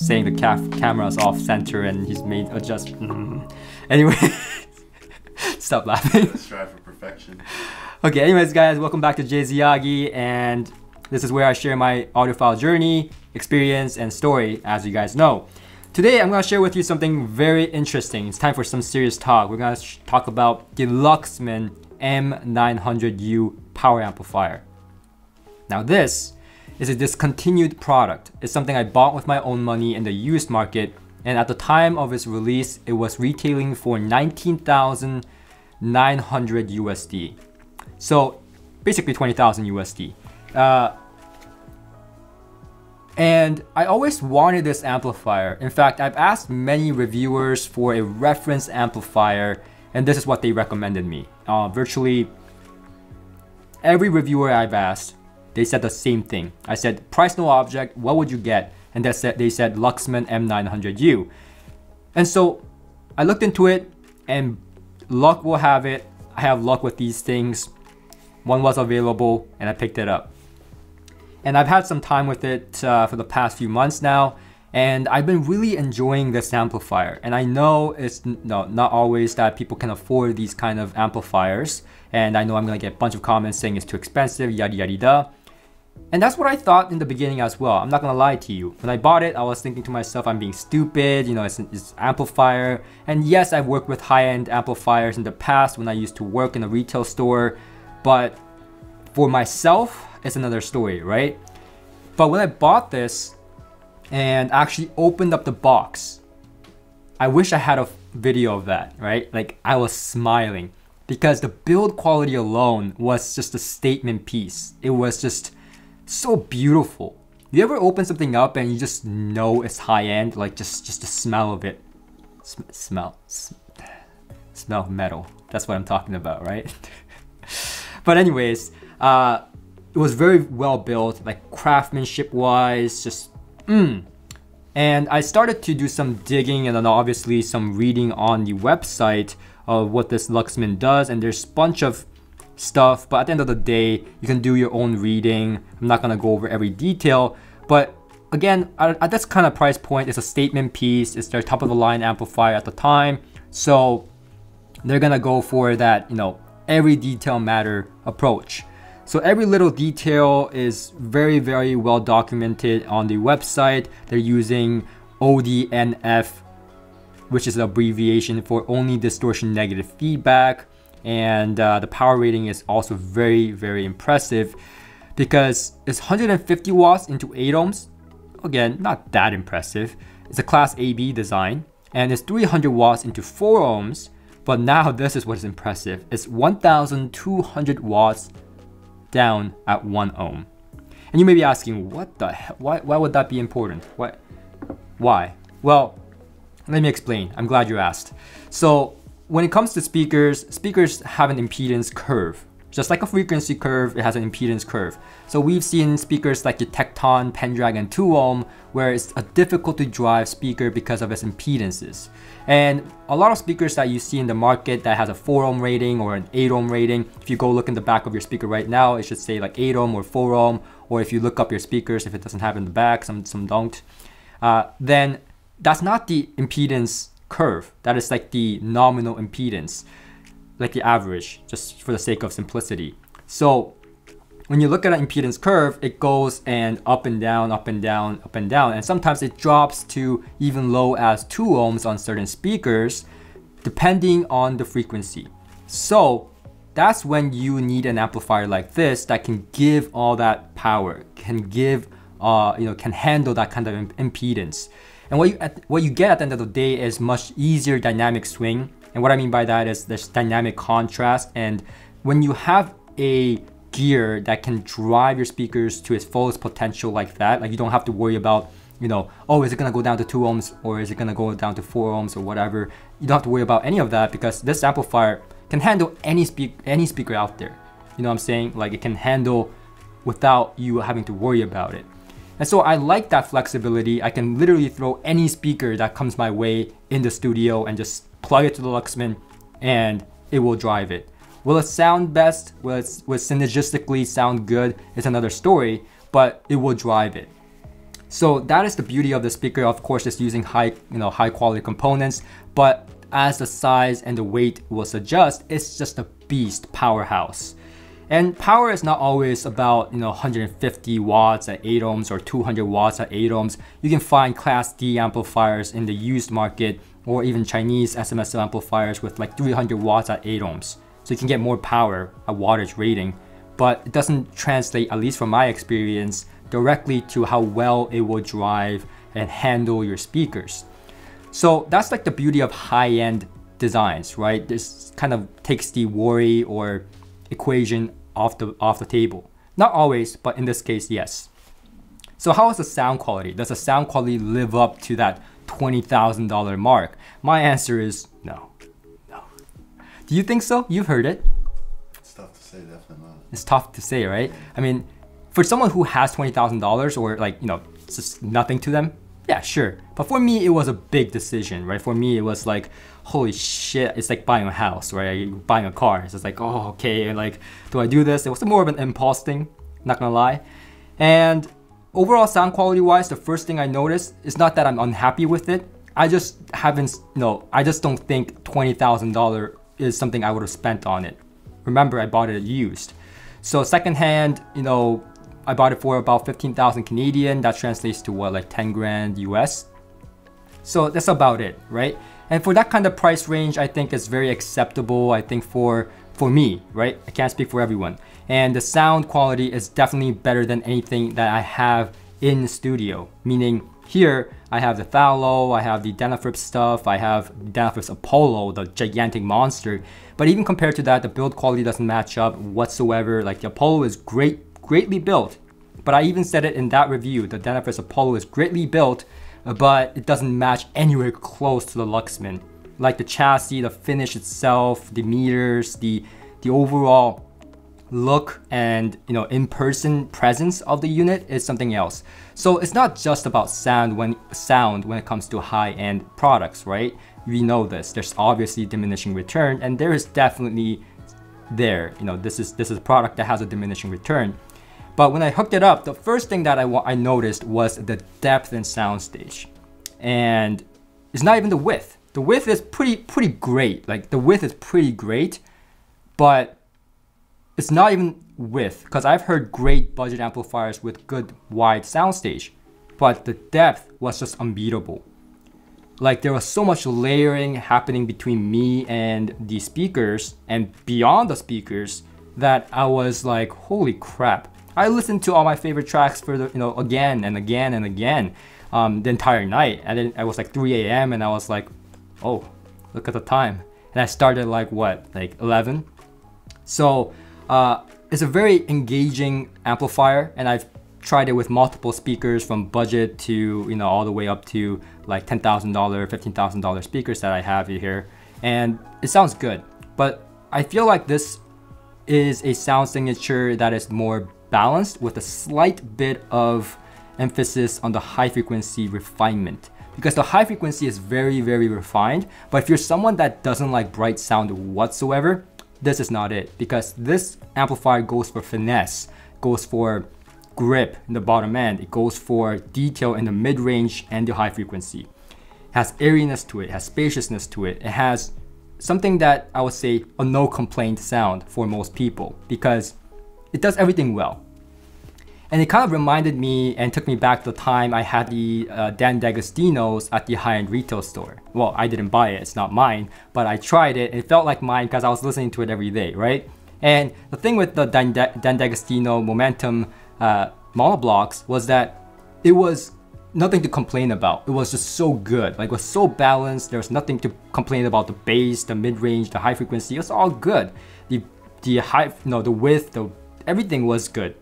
saying the camera's off center and he's made adjust. Anyway, stop laughing. Let's strive for perfection. Okay, anyways guys, welcome back to Jay Ziagi, and this is where I share my audiophile journey, experience, and story, as you guys know. Today, I'm gonna share with you something very interesting. It's time for some serious talk. We're gonna talk about the Luxman M900U power amplifier. Now this is a discontinued product. It's something I bought with my own money in the used market, and at the time of its release, it was retailing for $19,900 USD. So basically 20,000 USD. And I always wanted this amplifier. In fact, I've asked many reviewers for a reference amplifier, and this is what they recommended me. Virtually every reviewer I've asked, they said the same thing. I said, price no object, what would you get? And they said Luxman M900U. And so I looked into it, and luck will have it, I have luck with these things. One was available and I picked it up. And I've had some time with it for the past few months now, and I've been really enjoying this amplifier. And I know it's not always that people can afford these kind of amplifiers, and I know I'm gonna get a bunch of comments saying it's too expensive, yada yada yada. And that's what I thought in the beginning as well. I'm not gonna lie to you. When I bought it, I was thinking to myself, I'm being stupid, you know, it's an amplifier. And yes, I've worked with high-end amplifiers in the past when I used to work in a retail store, but for myself, it's another story, right? But when I bought this and actually opened up the box, I wish I had a video of that, right? Like, I was smiling because the build quality alone was just a statement piece. It was just so beautiful. You ever open something up and you just know it's high-end, like just the smell of it. Smell metal. That's what I'm talking about, right? But anyways, it was very well built, like craftsmanship wise, just And I started to do some digging and then obviously some reading on the website of what this Luxman does, and there's a bunch of stuff, but at the end of the day, you can do your own reading. I'm not gonna go over every detail, but again, at this kind of price point, it's a statement piece, it's their top of the line amplifier at the time, so they're gonna go for that, you know, every detail matter approach. So every little detail is very, very well documented on the website. They're using ODNF, which is an abbreviation for only distortion negative feedback. And the power rating is also very, very impressive because it's 150 watts into 8 ohms. Again, not that impressive. It's a class AB design, and it's 300 watts into 4 ohms. But now this is what is impressive. It's 1,200 watts down at 1 ohm. And you may be asking, what the hell? Why would that be important? Why? Well, let me explain. I'm glad you asked. So when it comes to speakers have an impedance curve. Just like a frequency curve, it has an impedance curve. So we've seen speakers like the Tekton Pendragon 2 ohm, where it's a difficult to drive speaker because of its impedances. And a lot of speakers that you see in the market that has a 4 ohm rating or an 8 ohm rating, if you go look in the back of your speaker right now, it should say like 8 ohm or 4 ohm, or if you look up your speakers, if it doesn't have in the back, some don't, then that's not the impedance curve. That is like the nominal impedance, like the average, just for the sake of simplicity. So when you look at an impedance curve, it goes and up and down, up and down, up and down. And sometimes it drops to even low as 2 ohms on certain speakers, depending on the frequency. So that's when you need an amplifier like this that can give all that power, can give, you know, can handle that kind of impedance. And what you get at the end of the day is much easier dynamic swing. And what I mean by that is there's dynamic contrast, and when you have a gear that can drive your speakers to its fullest potential like that, like you don't have to worry about, you know, oh, is it gonna go down to 2 ohms or is it gonna go down to 4 ohms or whatever. You don't have to worry about any of that because this amplifier can handle any speaker out there. You know what I'm saying? Like it can handle without you having to worry about it. And so I like that flexibility. I can literally throw any speaker that comes my way in the studio and just plug it to the Luxman and it will drive it. Will it sound best? Will it synergistically sound good? It's another story, but it will drive it. So that is the beauty of the speaker. Of course, it's using high quality components, but as the size and the weight will suggest, it's just a beast powerhouse. And power is not always about 150 watts at 8 ohms or 200 watts at 8 ohms. You can find Class D amplifiers in the used market or even Chinese SMSL amplifiers with like 300 watts at 8 ohms. So you can get more power at wattage rating, but it doesn't translate, at least from my experience, directly to how well it will drive and handle your speakers. So that's like the beauty of high-end designs, right? This kind of takes the worry or equation off the table. Not always, but in this case, yes. So how is the sound quality? Does the sound quality live up to that $20,000 mark? My answer is no, no. Do you think so? You've heard it. It's tough to say, definitely not. It's tough to say, right? I mean, for someone who has $20,000 or like, it's just nothing to them, yeah, sure. But for me, it was a big decision, right? For me, it was like, holy shit, it's like buying a house, right? Buying a car. It's just like, oh, okay, like, do I do this? It was more of an impulse thing, not gonna lie. And overall sound quality-wise, the first thing I noticed is not that I'm unhappy with it. I just haven't, I just don't think $20,000 is something I would have spent on it. Remember, I bought it used. So secondhand, I bought it for about 15,000 Canadian. That translates to what, like 10 grand US. So that's about it, right? And for that kind of price range, I think it's very acceptable. I think for me, right? I can't speak for everyone. And the sound quality is definitely better than anything that I have in the studio. Meaning here, I have the Thallo, I have the Denafrips stuff, I have Denafrips Apollo, the gigantic monster. But even compared to that, the build quality doesn't match up whatsoever. Like the Apollo is greatly built, but I even said it in that review, the Denafrips Apollo is greatly built, but it doesn't match anywhere close to the Luxman. Like the chassis, the finish itself, the meters, the overall look and in-person presence of the unit is something else. So it's not just about sound when it comes to high-end products, right? We know this. There's obviously diminishing return, and there is definitely there. This is a product that has a diminishing return. But when I hooked it up, the first thing that I noticed was the depth in soundstage. And it's not even the width. The width is pretty great. Like the width is pretty great, but it's not even width, because I've heard great budget amplifiers with good wide soundstage, but the depth was just unbeatable. Like there was so much layering happening between me and the speakers and beyond the speakers that I was like, holy crap. I listened to all my favorite tracks for the, again and again and again the entire night. And then it was like 3 a.m. and I was like, oh, look at the time. And I started like what, like 11? So it's a very engaging amplifier, and I've tried it with multiple speakers from budget to, all the way up to like $10,000, $15,000 speakers that I have here. And it sounds good, but I feel like this is a sound signature that is more balanced with a slight bit of emphasis on the high frequency refinement, because the high frequency is very, very refined. But if you're someone that doesn't like bright sound whatsoever, this is not it, because this amplifier goes for finesse, goes for grip in the bottom end, it goes for detail in the mid-range and the high frequency. It has airiness to it, it has spaciousness to it, it has something that I would say a no complaint sound for most people, because it does everything well. And it kind of reminded me and took me back to the time I had the Dan D'Agostino's at the high-end retail store. Well, I didn't buy it, it's not mine, but I tried it and it felt like mine because I was listening to it every day, right? And the thing with the Dan D'Agostino Momentum monoblocks was that it was nothing to complain about. It was just so good, like it was so balanced. There was nothing to complain about the bass, the mid-range, the high frequency, it was all good. The high, the width, everything was good.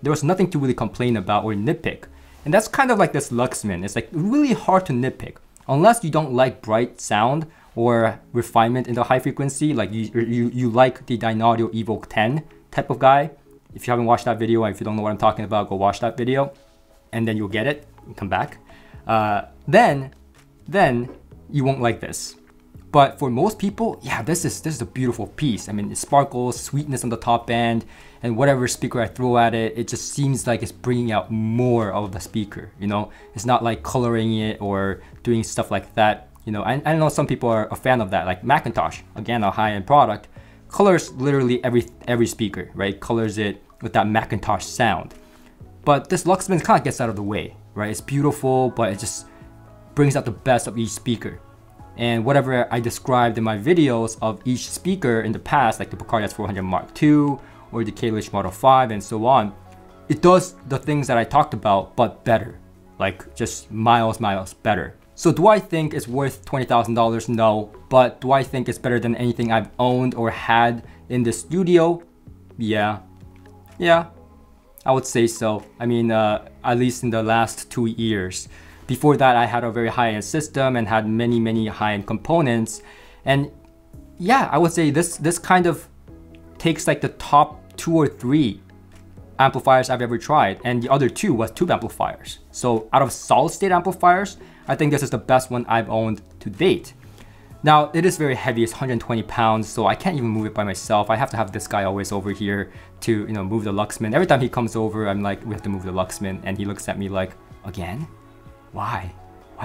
There was nothing to really complain about or nitpick. And that's kind of like this Luxman. It's like really hard to nitpick unless you don't like bright sound or refinement in the high frequency, like you like the Dynaudio Evoke 10 type of guy. If you haven't watched that video, if you don't know what I'm talking about, go watch that video and then you'll get it and come back. Then you won't like this. But for most people, yeah, this is a beautiful piece. I mean, it sparkles, sweetness on the top end, and whatever speaker I throw at it, it just seems like it's bringing out more of the speaker, you know? It's not like coloring it or doing stuff like that, you know? I know some people are a fan of that, like McIntosh, again, a high-end product, colors literally every speaker, right? Colors it with that McIntosh sound. But this Luxman kind of gets out of the way, right? It's beautiful, but it just brings out the best of each speaker. And whatever I described in my videos of each speaker in the past, like the Bocardia S400 Mark II or the KLH Model 5 and so on, it does the things that I talked about, but better, like just miles better. So do I think it's worth $20,000? No, but do I think it's better than anything I've owned or had in the studio? Yeah, I would say so. I mean, at least in the last 2 years. Before that, I had a very high-end system and had many high-end components. And yeah, I would say this kind of takes like the top 2 or 3 amplifiers I've ever tried. And the other 2 was tube amplifiers. So out of solid-state amplifiers, I think this is the best one I've owned to date. Now, it is very heavy. It's 120 pounds, so I can't even move it by myself. I have to have this guy always over here to, you know, move the Luxman. Every time he comes over, I'm like, we have to move the Luxman. And he looks at me like, again? Why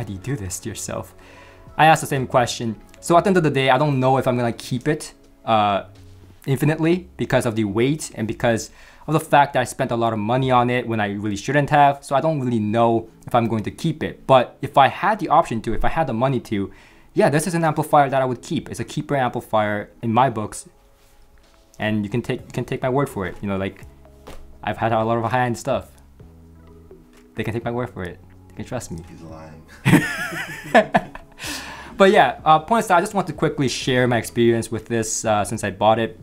do you do this to yourself? I asked the same question. So at the end of the day, I don't know if I'm gonna keep it infinitely because of the weight and because of the fact that I spent a lot of money on it when I really shouldn't have. So I don't really know if I'm going to keep it. But if I had the option to, if I had the money to, yeah, this is an amplifier that I would keep. It's a keeper amplifier in my books. And you can take my word for it. You know, like I've had a lot of high-end stuff. They can take my word for it. You can trust me. He's lying. But yeah, point aside, I just want to quickly share my experience with this since I bought it.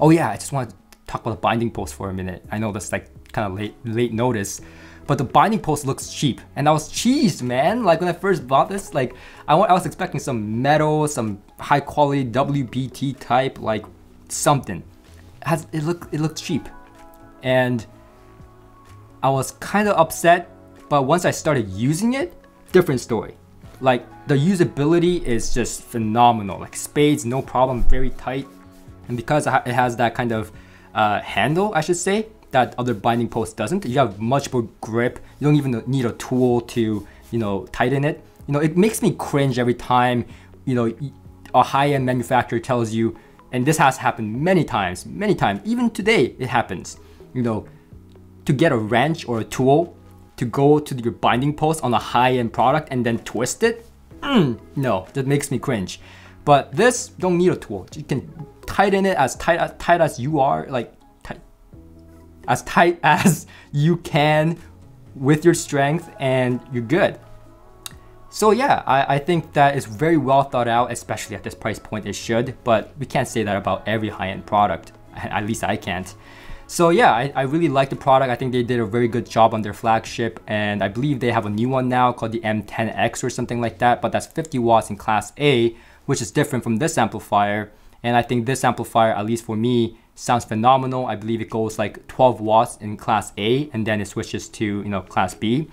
Oh yeah, I just want to talk about the binding post for a minute. I know that's like kind of late notice, but the binding post looks cheap, and I was cheesed, man. Like when I first bought this, like I was expecting some metal, some high quality WBT type, like something. It looked cheap, and I was kind of upset. But once I started using it, different story. Like the usability is just phenomenal, like spades, no problem, very tight. And because it has that kind of handle, I should say, that other binding post doesn't, you have much more grip. You don't even need a tool to, you know, tighten it. You know, it makes me cringe every time, you know, a high-end manufacturer tells you, and this has happened many times, even today it happens, you know, to get a wrench or a tool to go to your binding post on a high-end product and then twist it? No, that makes me cringe. But this, you don't need a tool. You can tighten it as tight as you are, like tight as you can with your strength, and you're good. So yeah, I think that it's very well thought out, especially at this price point it should, but we can't say that about every high-end product, at least I can't. So yeah, I really like the product. I think they did a very good job on their flagship, and I believe they have a new one now called the M10X or something like that, but that's 50 watts in class A, which is different from this amplifier. And I think this amplifier, at least for me, sounds phenomenal. I believe it goes like 12 watts in class A, and then it switches to, you know, class B.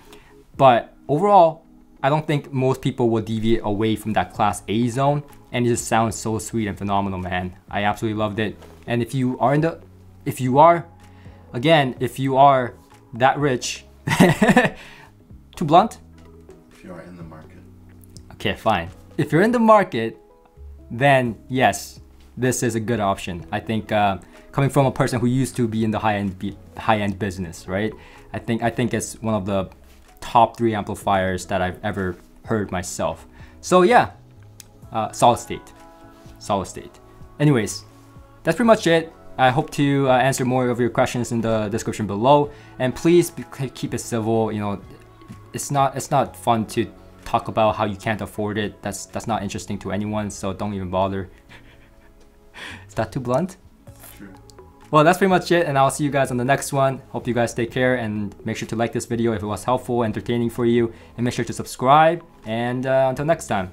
But overall, I don't think most people will deviate away from that class A zone, and it just sounds so sweet and phenomenal, man. I absolutely loved it. And if you are that rich, too blunt? If you are in the market. Okay, fine. If you're in the market, then yes, this is a good option. I think coming from a person who used to be in the high-end business, right? I think it's one of the top 3 amplifiers that I've ever heard myself. So yeah, solid state. Anyways, that's pretty much it. I hope to answer more of your questions in the description below, and please keep it civil. You know, it's not fun to talk about how you can't afford it. That's not interesting to anyone, so don't even bother. Is that too blunt? True. Well, that's pretty much it, and I'll see you guys on the next one. Hope you guys take care, and make sure to like this video if it was helpful, entertaining for you, and make sure to subscribe, and until next time,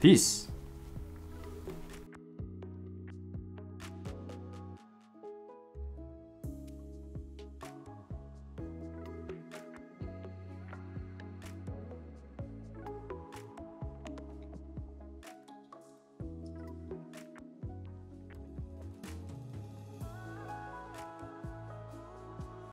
peace.